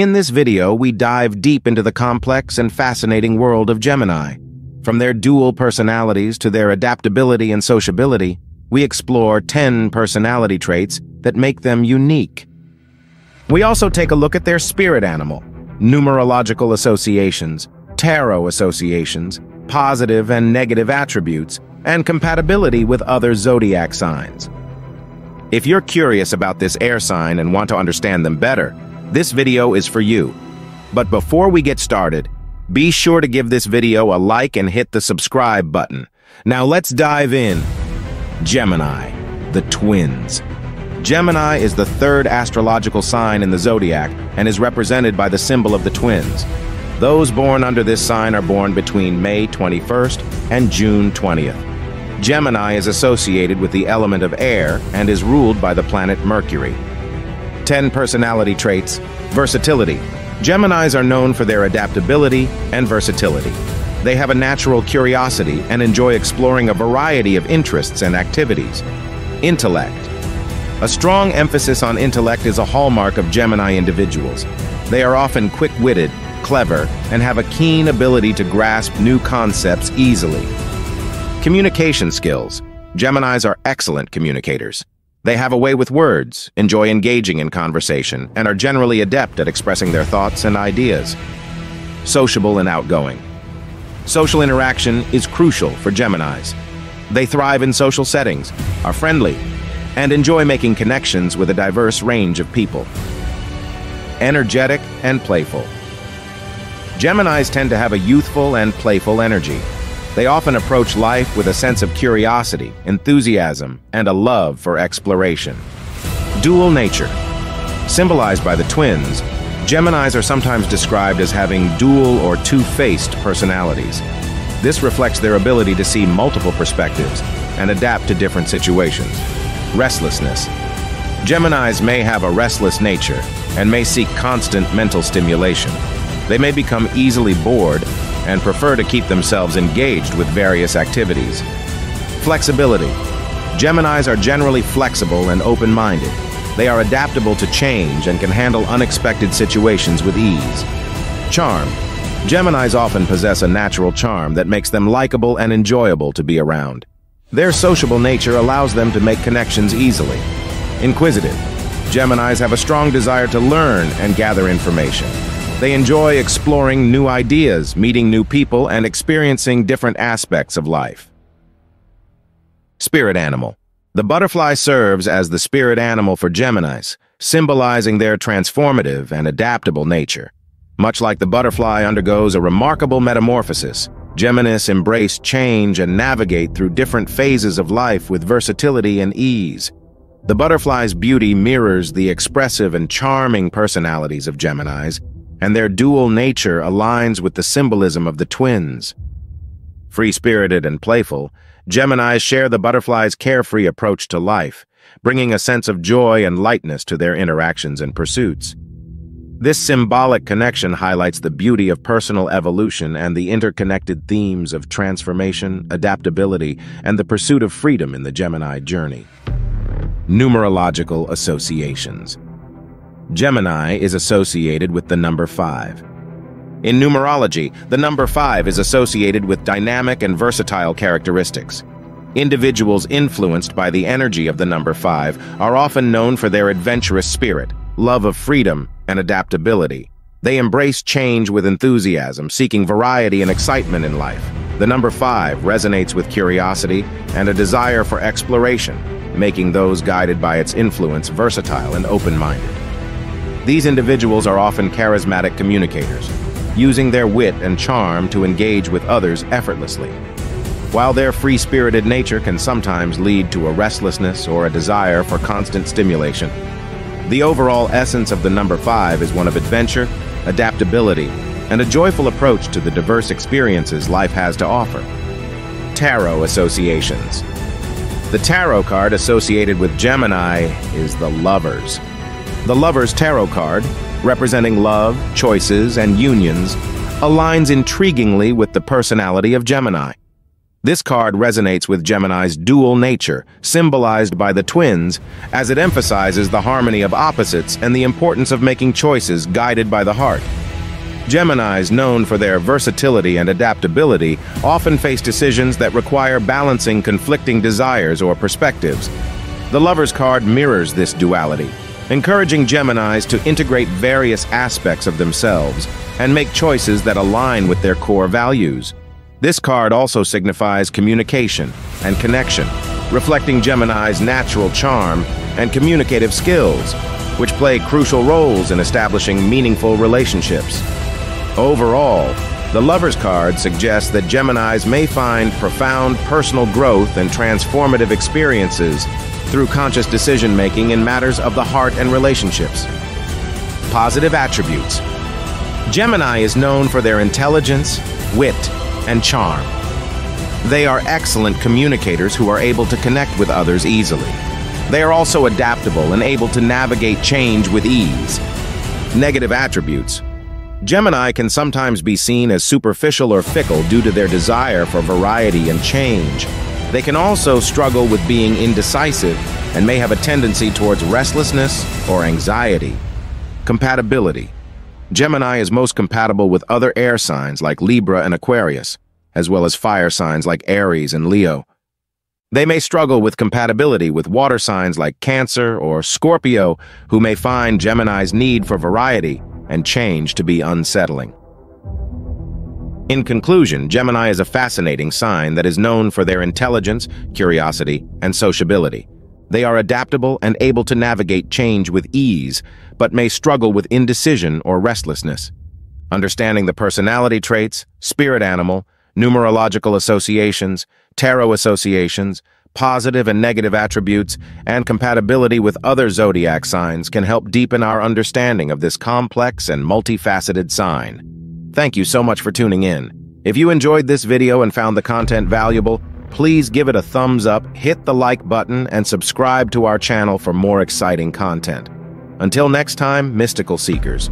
In this video, we dive deep into the complex and fascinating world of Gemini. From their dual personalities to their adaptability and sociability, we explore 10 personality traits that make them unique. We also take a look at their spirit animal, numerological associations, tarot associations, positive and negative attributes, and compatibility with other zodiac signs. If you're curious about this air sign and want to understand them better, this video is for you. But before we get started, be sure to give this video a like and hit the subscribe button. Now let's dive in. Gemini, the twins. Gemini is the third astrological sign in the zodiac and is represented by the symbol of the twins. Those born under this sign are born between May 21st and June 20th. Gemini is associated with the element of air and is ruled by the planet Mercury. 10 personality traits. Versatility. Geminis are known for their adaptability and versatility. They have a natural curiosity and enjoy exploring a variety of interests and activities. Intellect. A strong emphasis on intellect is a hallmark of Gemini individuals. They are often quick-witted, clever, and have a keen ability to grasp new concepts easily. Communication skills. Geminis are excellent communicators. They have a way with words, enjoy engaging in conversation, and are generally adept at expressing their thoughts and ideas. Sociable and outgoing. Social interaction is crucial for Geminis. They thrive in social settings, are friendly, and enjoy making connections with a diverse range of people. Energetic and playful. Geminis tend to have a youthful and playful energy. They often approach life with a sense of curiosity, enthusiasm, and a love for exploration. Dual nature. Symbolized by the twins, Geminis are sometimes described as having dual or two-faced personalities. This reflects their ability to see multiple perspectives and adapt to different situations. Restlessness. Geminis may have a restless nature and may seek constant mental stimulation. They may become easily bored and prefer to keep themselves engaged with various activities. Flexibility. Geminis are generally flexible and open-minded. They are adaptable to change and can handle unexpected situations with ease. Charm. Geminis often possess a natural charm that makes them likable and enjoyable to be around. Their sociable nature allows them to make connections easily. Inquisitive. Geminis have a strong desire to learn and gather information. They enjoy exploring new ideas, meeting new people, and experiencing different aspects of life. Spirit animal. The butterfly serves as the spirit animal for Geminis, symbolizing their transformative and adaptable nature. Much like the butterfly undergoes a remarkable metamorphosis, Geminis embrace change and navigate through different phases of life with versatility and ease. The butterfly's beauty mirrors the expressive and charming personalities of Geminis, and their dual nature aligns with the symbolism of the twins. Free-spirited and playful, Geminis share the butterfly's carefree approach to life, bringing a sense of joy and lightness to their interactions and pursuits. This symbolic connection highlights the beauty of personal evolution and the interconnected themes of transformation, adaptability, and the pursuit of freedom in the Gemini journey. Numerological associations. Gemini is associated with the number 5. In numerology, the number 5 is associated with dynamic and versatile characteristics. Individuals influenced by the energy of the number 5 are often known for their adventurous spirit, love of freedom, and adaptability. They embrace change with enthusiasm, seeking variety and excitement in life. The number 5 resonates with curiosity and a desire for exploration, making those guided by its influence versatile and open-minded. These individuals are often charismatic communicators, using their wit and charm to engage with others effortlessly. While their free-spirited nature can sometimes lead to a restlessness or a desire for constant stimulation, the overall essence of the number 5 is one of adventure, adaptability, and a joyful approach to the diverse experiences life has to offer. Tarot associations. The tarot card associated with Gemini is the Lovers. The Lover's tarot card, representing love, choices, and unions, aligns intriguingly with the personality of Gemini. This card resonates with Gemini's dual nature, symbolized by the twins, as it emphasizes the harmony of opposites and the importance of making choices guided by the heart. Geminis, known for their versatility and adaptability, often face decisions that require balancing conflicting desires or perspectives. The Lover's card mirrors this duality, encouraging Geminis to integrate various aspects of themselves and make choices that align with their core values. This card also signifies communication and connection, reflecting Gemini's natural charm and communicative skills, which play crucial roles in establishing meaningful relationships. Overall, the Lover's card suggests that Geminis may find profound personal growth and transformative experiences through conscious decision-making in matters of the heart and relationships. Positive attributes. Gemini is known for their intelligence, wit, and charm. They are excellent communicators who are able to connect with others easily. They are also adaptable and able to navigate change with ease. Negative attributes. Gemini can sometimes be seen as superficial or fickle due to their desire for variety and change. They can also struggle with being indecisive and may have a tendency towards restlessness or anxiety. Compatibility. Gemini is most compatible with other air signs like Libra and Aquarius, as well as fire signs like Aries and Leo. They may struggle with compatibility with water signs like Cancer or Scorpio, who may find Gemini's need for variety and change to be unsettling. In conclusion, Gemini is a fascinating sign that is known for their intelligence, curiosity, and sociability. They are adaptable and able to navigate change with ease, but may struggle with indecision or restlessness. Understanding the personality traits, spirit animal, numerological associations, tarot associations, positive and negative attributes, and compatibility with other zodiac signs can help deepen our understanding of this complex and multifaceted sign. Thank you so much for tuning in. If you enjoyed this video and found the content valuable, please give it a thumbs up, hit the like button, and subscribe to our channel for more exciting content. Until next time, mystical seekers.